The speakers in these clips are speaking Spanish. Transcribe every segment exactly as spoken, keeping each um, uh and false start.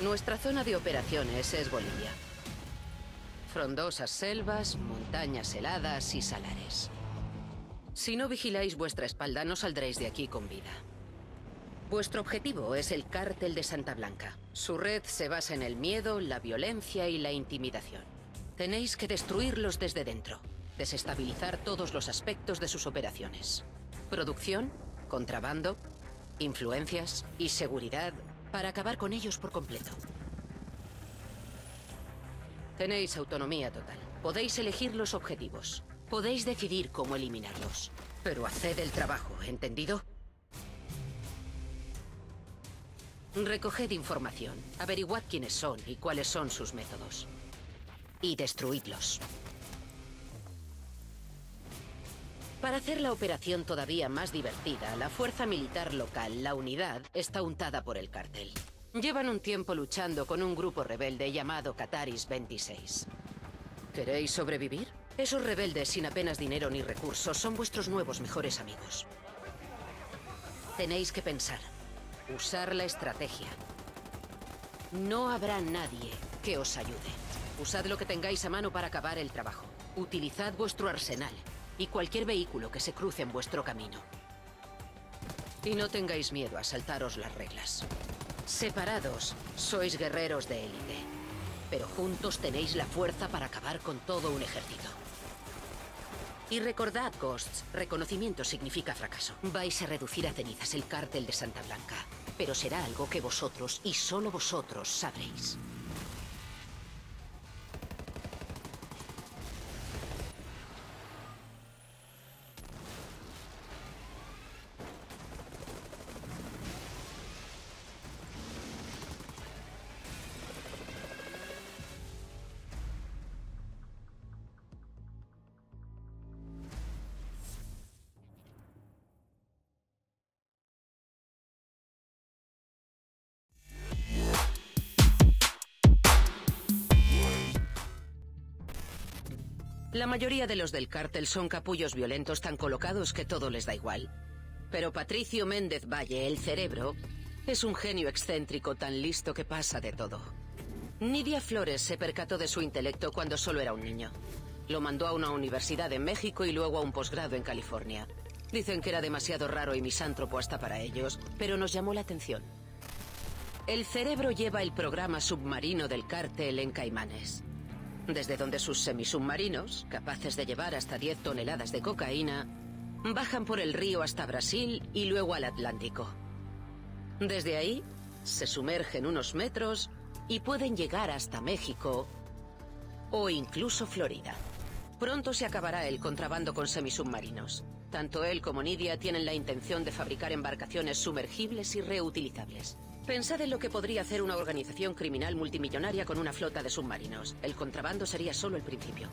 Nuestra zona de operaciones es Bolivia. Frondosas selvas, montañas heladas y salares. Si no vigiláis vuestra espalda, no saldréis de aquí con vida. Vuestro objetivo es el Cártel de Santa Blanca. Su red se basa en el miedo, la violencia y la intimidación. Tenéis que destruirlos desde dentro, desestabilizar todos los aspectos de sus operaciones. Producción, contrabando, influencias y seguridad, para acabar con ellos por completo. Tenéis autonomía total. Podéis elegir los objetivos. Podéis decidir cómo eliminarlos. Pero haced el trabajo, ¿entendido? Recoged información, averiguad quiénes son y cuáles son sus métodos. Y destruidlos. Para hacer la operación todavía más divertida, la fuerza militar local, la unidad, está untada por el cártel. Llevan un tiempo luchando con un grupo rebelde llamado Kataris veintiséis. ¿Queréis sobrevivir? Esos rebeldes sin apenas dinero ni recursos son vuestros nuevos mejores amigos. Tenéis que pensar, usar la estrategia. No habrá nadie que os ayude. Usad lo que tengáis a mano para acabar el trabajo. Utilizad vuestro arsenal y cualquier vehículo que se cruce en vuestro camino. Y no tengáis miedo a saltaros las reglas. Separados, sois guerreros de élite, pero juntos tenéis la fuerza para acabar con todo un ejército. Y recordad, Ghosts, reconocimiento significa fracaso. Vais a reducir a cenizas el Cártel de Santa Blanca, pero será algo que vosotros y solo vosotros sabréis. La mayoría de los del cártel son capullos violentos tan colocados que todo les da igual. Pero Patricio Méndez Valle, el cerebro, es un genio excéntrico tan listo que pasa de todo. Nidia Flores se percató de su intelecto cuando solo era un niño. Lo mandó a una universidad en México y luego a un posgrado en California. Dicen que era demasiado raro y misántropo hasta para ellos, pero nos llamó la atención. El cerebro lleva el programa submarino del cártel en Caimanes, desde donde sus semisubmarinos, capaces de llevar hasta diez toneladas de cocaína, bajan por el río hasta Brasil y luego al Atlántico. Desde ahí, se sumergen unos metros y pueden llegar hasta México o incluso Florida. Pronto se acabará el contrabando con semisubmarinos. Tanto él como Nidia tienen la intención de fabricar embarcaciones sumergibles y reutilizables. Pensad en lo que podría hacer una organización criminal multimillonaria con una flota de submarinos. El contrabando sería solo el principio.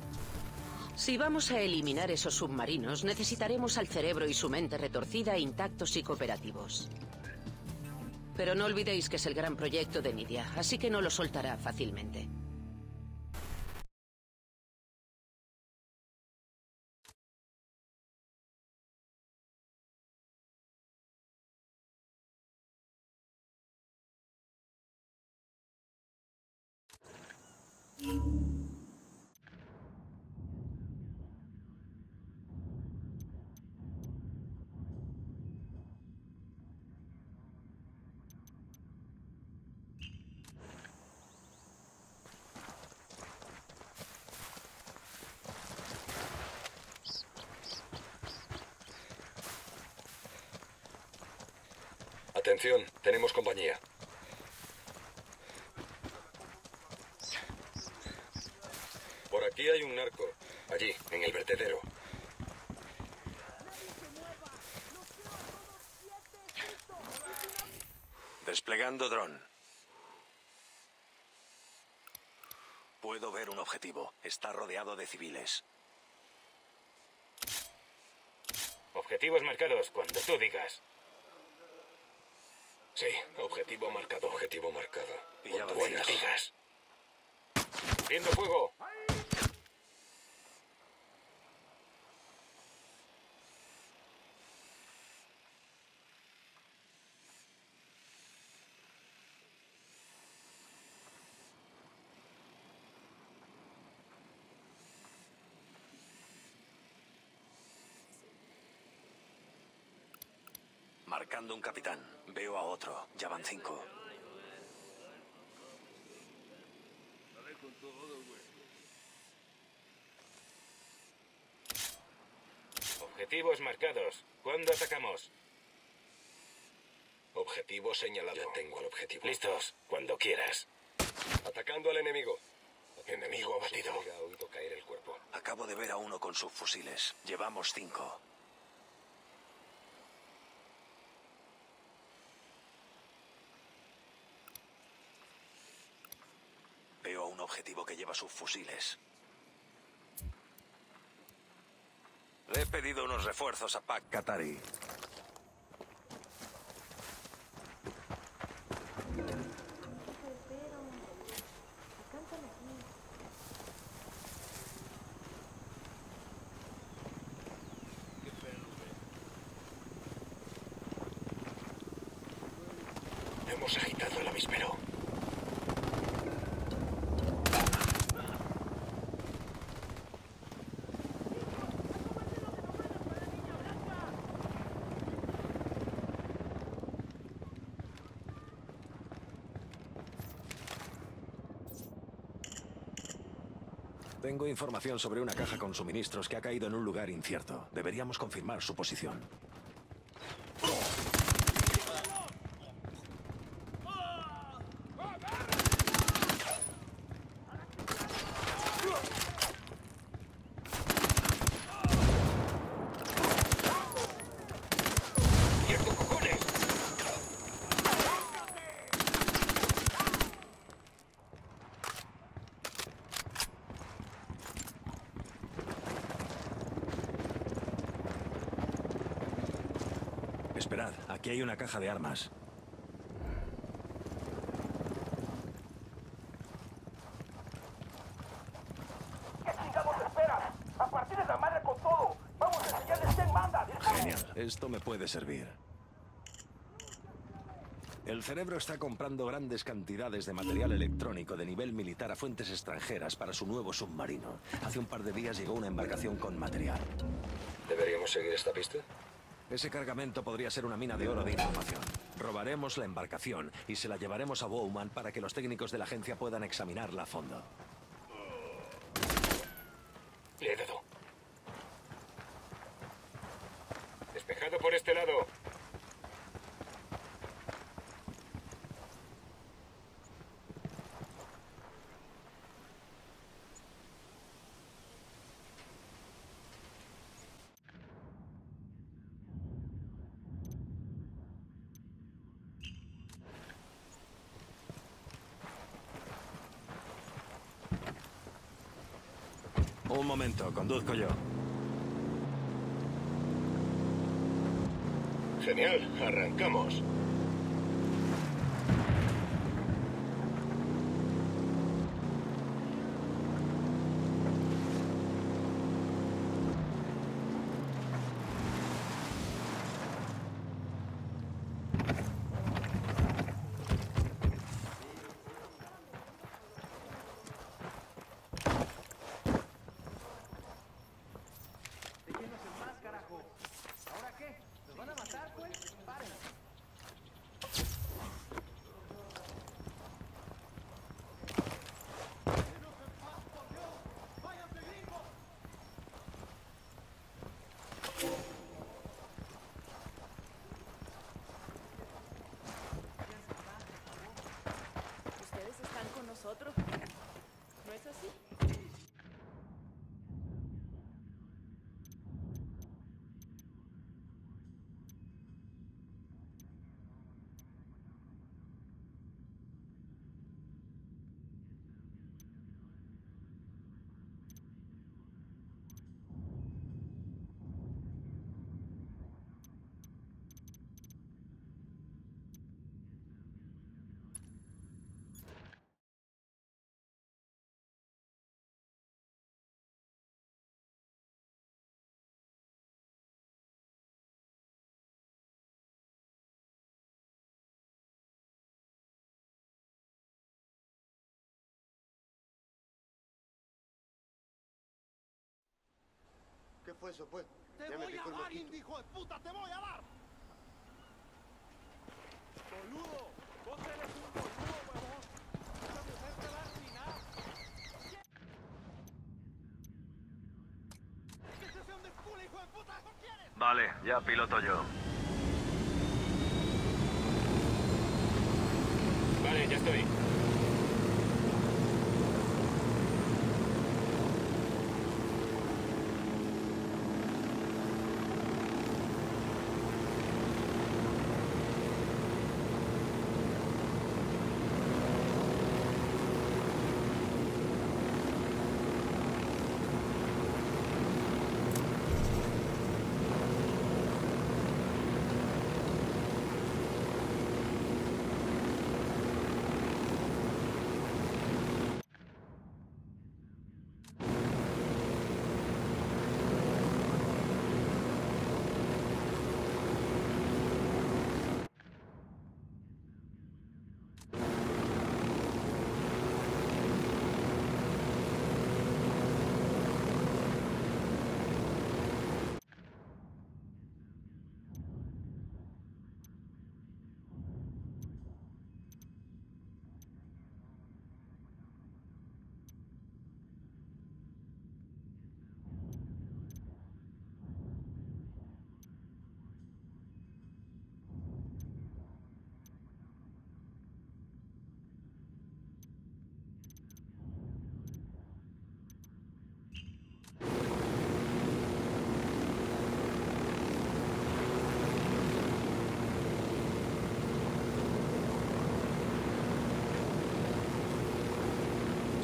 Si vamos a eliminar esos submarinos, necesitaremos al cerebro y su mente retorcida intactos y cooperativos. Pero no olvidéis que es el gran proyecto de Nidia, así que no lo soltará fácilmente. Atención, tenemos compañía. Por aquí hay un narco, allí, en el vertedero. Desplegando dron. Puedo ver un objetivo. Está rodeado de civiles. Objetivos marcados, cuando tú digas. Sí, objetivo marcado, objetivo marcado. Y ya buenas digas. ¡Viendo fuego! Marcando un capitán. Veo a otro. Ya van cinco. Dale con todo, güey. Objetivos marcados. ¿Cuándo atacamos? Objetivo señalado. Ya tengo el objetivo. Listos. Cuando quieras. Atacando al enemigo. Enemigo abatido. Ha oído caer el cuerpo. Acabo de ver a uno con subfusiles. Llevamos cinco. Veo a un objetivo que lleva subfusiles. Le he pedido unos refuerzos a Pac Katari. Hemos agitado el avispero. Tengo información sobre una caja con suministros que ha caído en un lugar incierto. Deberíamos confirmar su posición. Esperad, aquí hay una caja de armas. ¡Sigamos de espera! ¡A partir de la madre con todo! ¡Vamos a enseñarles quién manda! Genial, esto me puede servir. El cerebro está comprando grandes cantidades de material electrónico de nivel militar a fuentes extranjeras para su nuevo submarino. Hace un par de días llegó una embarcación con material. ¿Deberíamos seguir esta pista? Ese cargamento podría ser una mina de oro de información. Robaremos la embarcación y se la llevaremos a Bowman para que los técnicos de la agencia puedan examinarla a fondo. Le he dado. Despejado por este lado. Un momento, conduzco yo. Genial, arrancamos. Nosotros, ¿no es así? ¿Qué fue eso, pues? ¡Te voy a dar, hijo de puta! ¡Te voy a dar! Vale, ya piloto yo. Vale, ya estoy.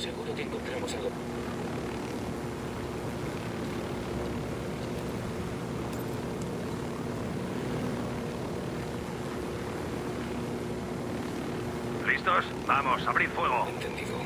Seguro que encontramos algo. ¿Listos? Vamos, abrid fuego. Entendido.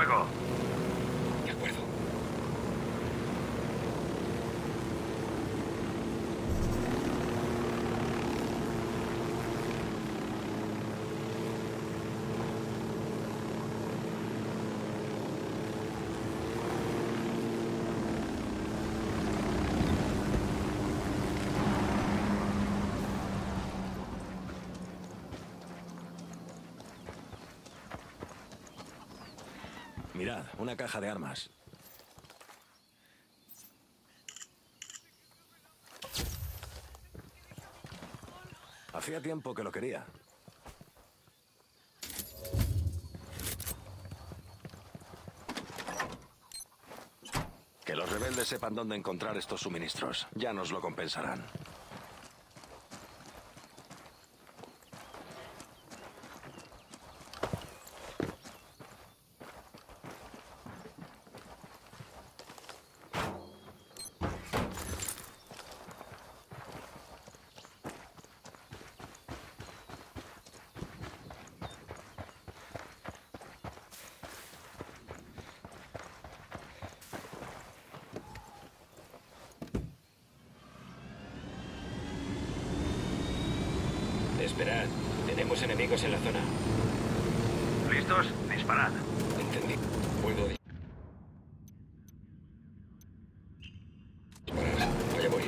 De acuerdo. Mirad, una caja de armas. Hacía tiempo que lo quería. Que los rebeldes sepan dónde encontrar estos suministros. Ya nos lo compensarán. Esperad, tenemos enemigos en la zona. ¿Listos? Disparad. Entendí. Puedo disparar. Allá voy.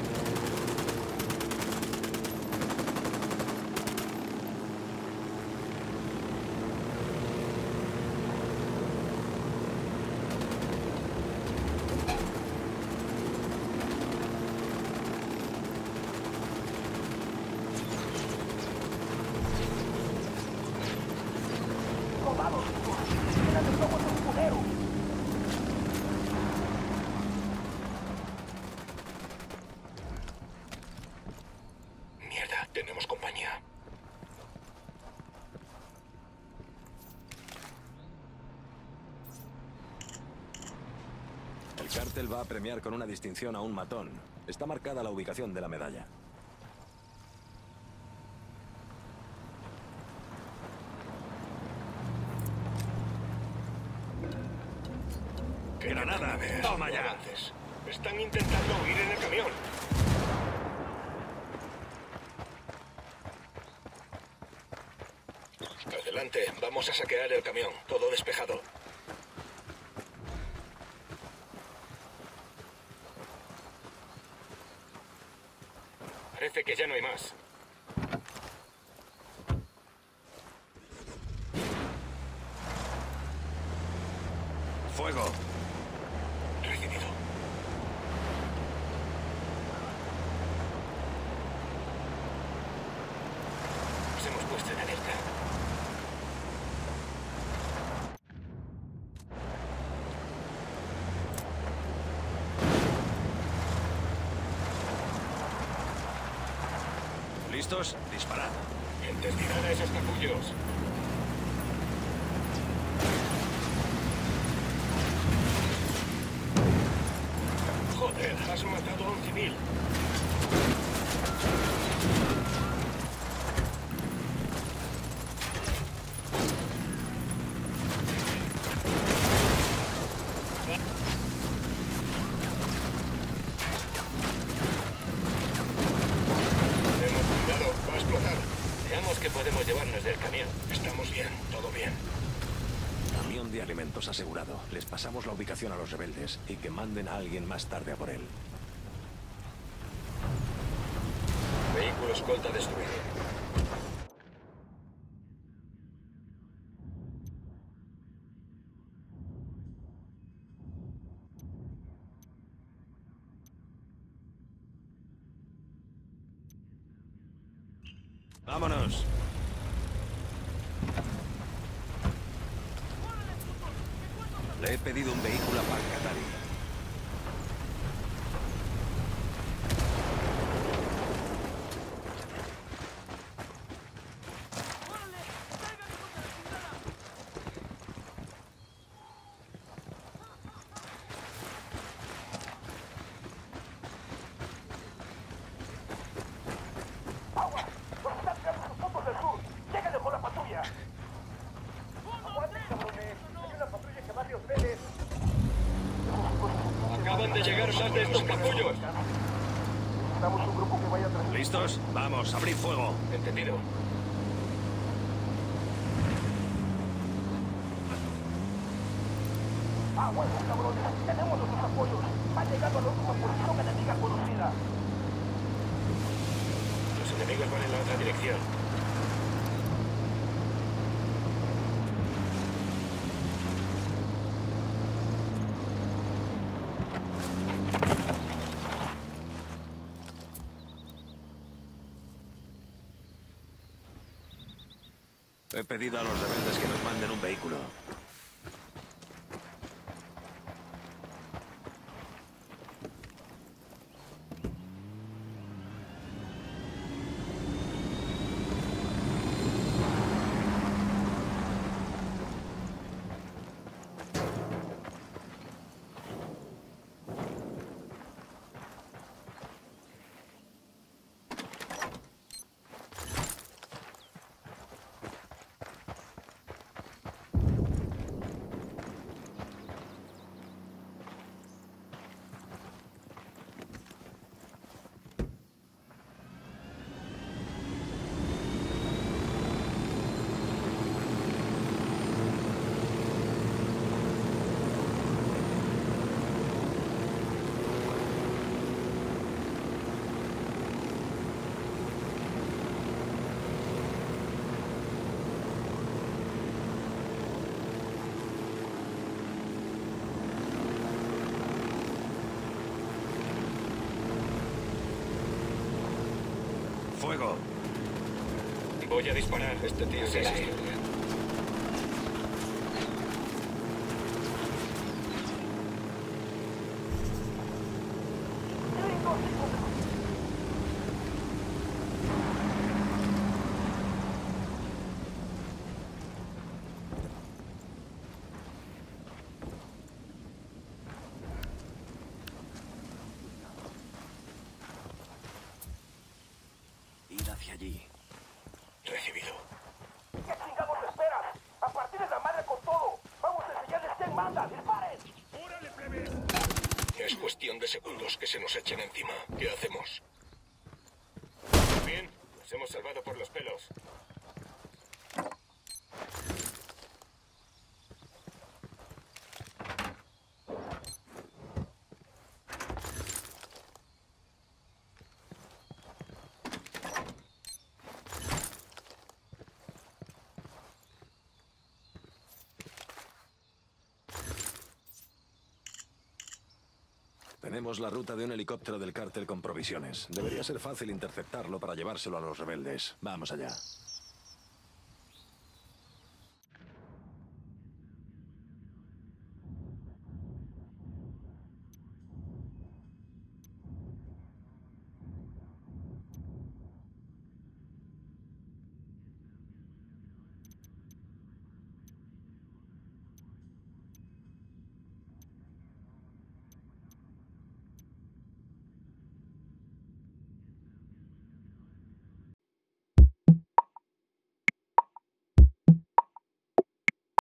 ¡Vamos! ¡Quédate un poco de un culero! cártel va a premiar con una distinción a un matón. Está marcada la ubicación de la medalla. ¡Granada! ¡Toma ya! Están intentando huir en el camión. Adelante, vamos a saquear el camión. Todo despejado. Parece que ya no hay más. ¡Fuego! Recibido. Nos hemos puesto en alerta. ¿Listos? Disparad. Entendidad a esos capullos. Has matado a un civil. Tenemos cuidado, va a explotar. Veamos qué podemos llevarnos del camión. Estamos bien, todo bien. Camión de alimentos asegurado. Les pasamos la ubicación a los rebeldes y que manden a alguien más tarde a por él. Vehículo escolta destruido. ¡Vámonos! Le he pedido un vehículo a Kataris. De estos capullos. Necesitamos un grupo que vaya atrás. ¿Listos? Vamos, abrid fuego. Entendido. Aguanta, cabrones. Tenemos otros apoyos. Va llegando a la última posición enemiga conocida. Los enemigos van en la otra dirección. He pedido a los rebeldes que nos manden un vehículo. Fuego. Voy a disparar. Este tío se sí, sí. hacia allí. Recibido. ¿Qué chingados esperan? ¡A partir de la madre con todo! ¡Vamos a enseñarles quién manda! ¡Disparen! ¡Órale, plebes! Ya es cuestión de segundos que se nos echen encima. ¿Qué hacemos? Bien, nos hemos salvado por los pelos. Tenemos la ruta de un helicóptero del cártel con provisiones. Debería ser fácil interceptarlo para llevárselo a los rebeldes. Vamos allá.